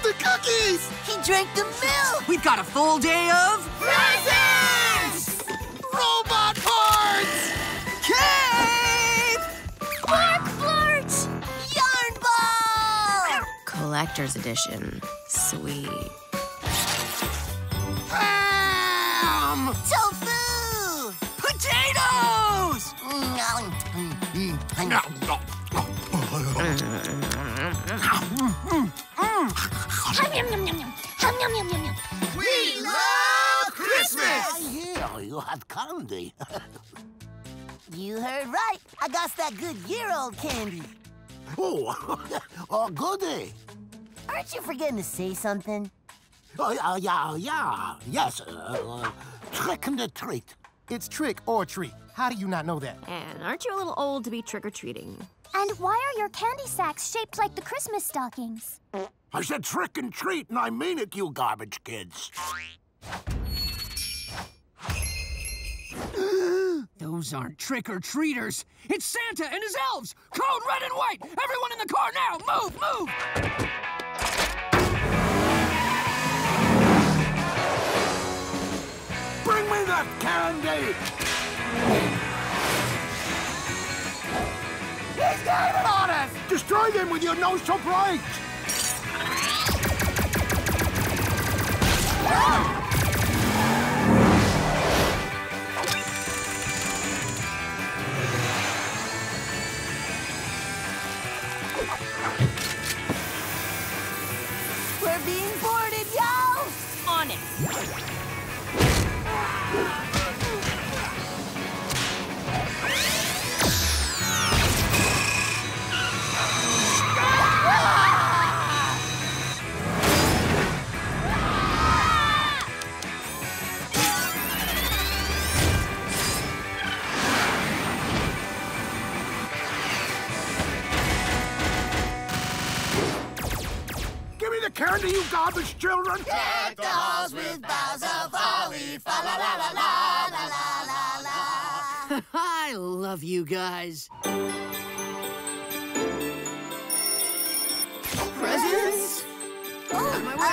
ate the cookies! He drank the milk! We've got a full day of... presents! Robot parts! Cake! Bark blurt! Yarn ball! Collector's edition. Sweet. Ham! Tofu! Potatoes! We love Christmas! Yeah, you had candy. You heard right. I got that good year-old candy. Oh, oh, goody. Aren't you forgetting to say something? Oh, yes. Trick and a treat. It's trick or treat. How do you not know that? And aren't you a little old to be trick-or-treating? And why are your candy sacks shaped like the Christmas stockings? I said trick and treat, and I mean it, you garbage kids. Those aren't trick-or-treaters. It's Santa and his elves! Code red and white! Everyone in the car now! Move, move! Bring me that candy! He's got it on us! Destroy them with your nose so bright! We're being boarded, y'all! On it! Candy, you garbage children! Deck the halls with boughs of holly, fa la la la la la la la. I love you guys. Presents? Oh, on my way! I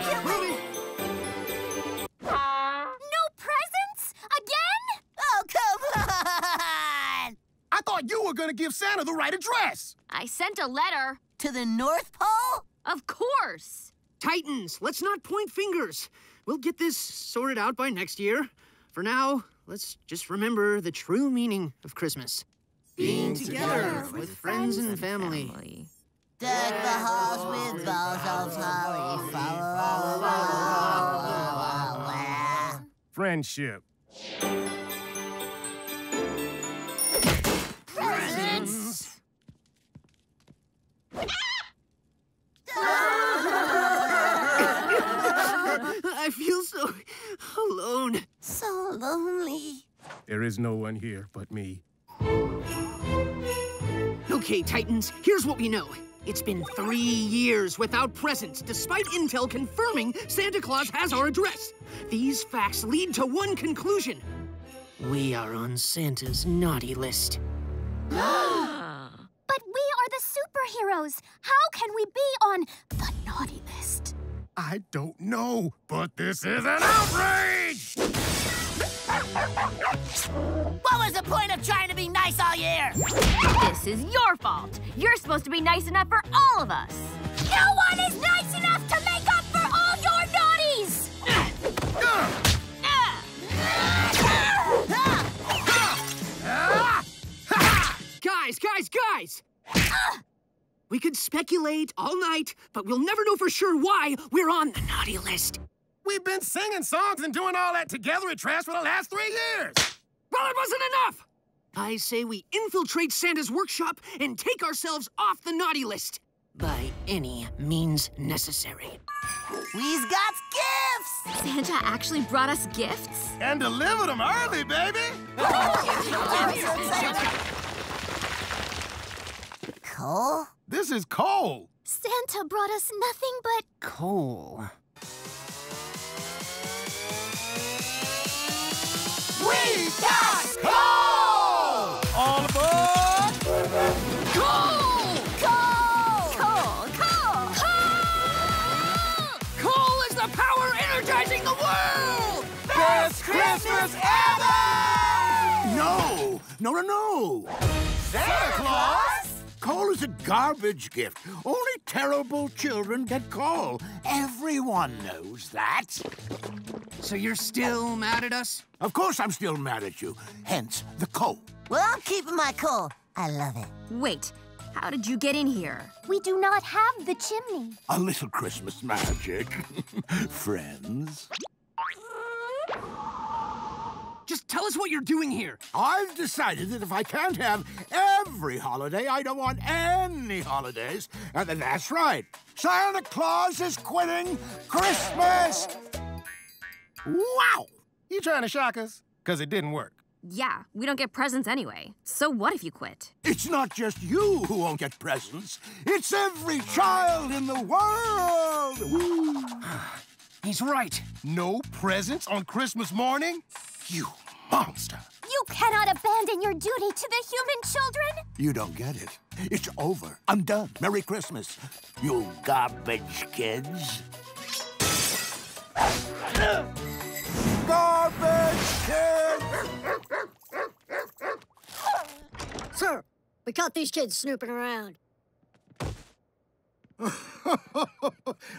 can't wait! No presents? Again? Oh, come on! I thought you were gonna give Santa the right address! I sent a letter. To the North Pole? Of course! Titans, let's not point fingers. We'll get this sorted out by next year. For now, let's just remember the true meaning of Christmas. Being together with friends and family. Deck the halls with boughs of holly. Friendship. Presents! I feel so alone. So lonely. There is no one here but me. Okay, Titans, here's what we know. It's been 3 years without presents, despite intel confirming Santa Claus has our address. These facts lead to one conclusion. We are on Santa's naughty list. But we are the superheroes. How can we be on the naughty list? I don't know, but this is an outrage! What was the point of trying to be nice all year? This is your fault. You're supposed to be nice enough for all of us. No one is nice enough to make up for all your naughties! Guys! We could speculate all night, but we'll never know for sure why we're on the naughty list. We've been singing songs and doing all that together at trash for the last 3 years. Well, it wasn't enough! I say we infiltrate Santa's workshop and take ourselves off the naughty list. By any means necessary. We've got gifts! Santa actually brought us gifts? And delivered them early, baby! Coal? This is coal. Santa brought us nothing but... coal. We got coal! All aboard! Coal! Coal! Coal! Coal! Coal! Christmas ever! No! No, no, no! Santa Claus? Coal is a garbage gift. Only terrible children get coal. Everyone knows that. So you're still mad at us? Of course I'm still mad at you. Hence the coal. Well, I'm keeping my coal. I love it. Wait. How did you get in here? We do not have the chimney. A little Christmas magic, friends. Just tell us what you're doing here. I've decided that if I can't have every holiday, I don't want any holidays. And then that's right. Santa Claus is quitting Christmas. Wow! You trying to shock us? Because it didn't work. Yeah, we don't get presents anyway. So what if you quit? It's not just you who won't get presents. It's every child in the world! He's right. No presents on Christmas morning? You monster! You cannot abandon your duty to the human children! You don't get it. It's over. I'm done. Merry Christmas, you garbage kids. Garbage kids! Sir, we caught these kids snooping around.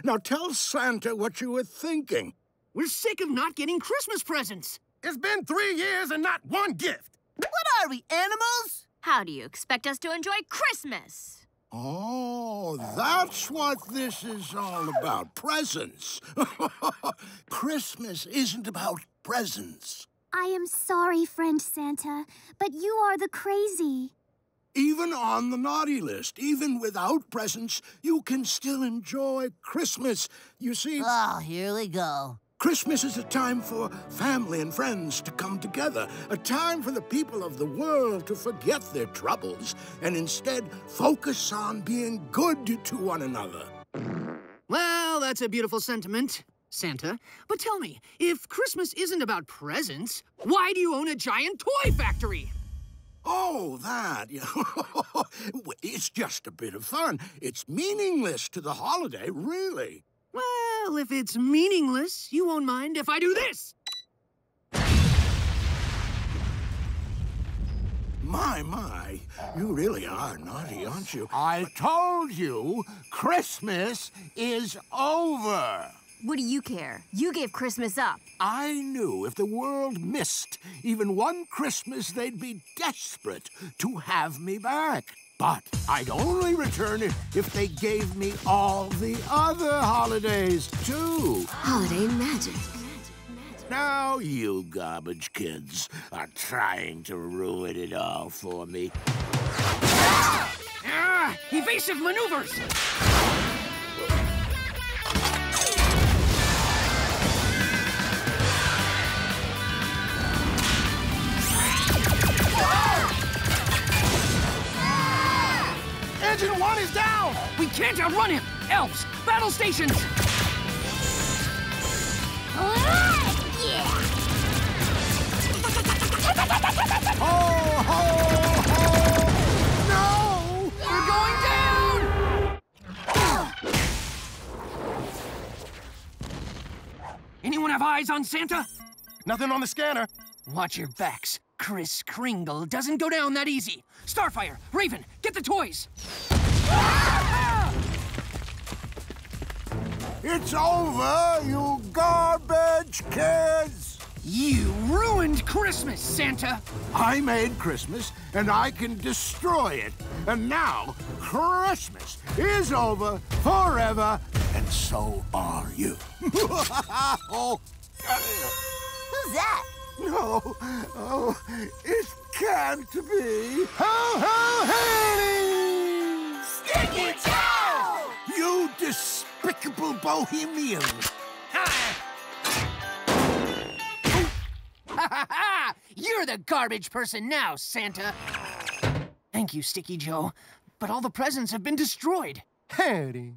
Now tell Santa what you were thinking. We're sick of not getting Christmas presents. It's been 3 years and not one gift. What are we, animals? How do you expect us to enjoy Christmas? Oh, that's what this is all about, presents. Christmas isn't about presents. I am sorry, friend Santa, but you are the crazy. Even on the naughty list, even without presents, you can still enjoy Christmas, you see. Oh, here we go. Christmas is a time for family and friends to come together, a time for the people of the world to forget their troubles and instead focus on being good to one another. Well, that's a beautiful sentiment, Santa. But tell me, if Christmas isn't about presents, why do you own a giant toy factory? Oh, that. It's just a bit of fun. It's meaningless to the holiday, really. Well, if it's meaningless, you won't mind if I do this! My, you really are naughty, aren't you? I told you, Christmas is over! What do you care? You gave Christmas up. I knew if the world missed even one Christmas, they'd be desperate to have me back. But I'd only return it if they gave me all the other holidays, too. Holiday magic. Now you garbage kids are trying to ruin it all for me. Ah! Evasive maneuvers! Engine 1 is down! We can't outrun him! Elves, battle stations! Yeah. Ho, ho, ho! No! Yeah. We're going down! Anyone have eyes on Santa? Nothing on the scanner. Watch your backs. Chris Kringle doesn't go down that easy. Starfire, Raven, get the toys! Ah! It's over, you garbage kids! You ruined Christmas, Santa! I made Christmas, and I can destroy it. And now, Christmas is over forever, and so are you. Who's that? No, oh, it can't be. Ho, ho, hey! Sticky Joe! You despicable bohemian. Ha! You're the garbage person now, Santa. Thank you, Sticky Joe, but all the presents have been destroyed. Howdy.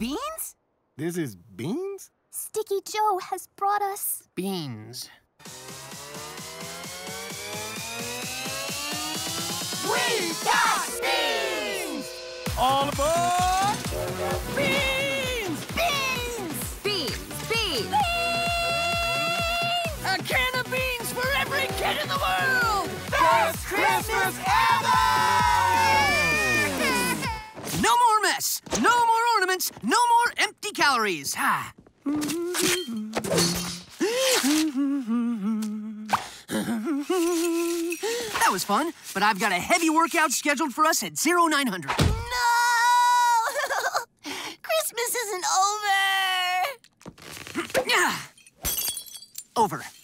Beans? This is beans? Sticky Joe has brought us... beans. We got beans! All aboard! Beans! Beans! Beans! Beans! Beans! Beans! Christmas ever! No more mess, no more ornaments, no more empty calories. Ha! That was fun, but I've got a heavy workout scheduled for us at 0900. No! Christmas isn't over. Over.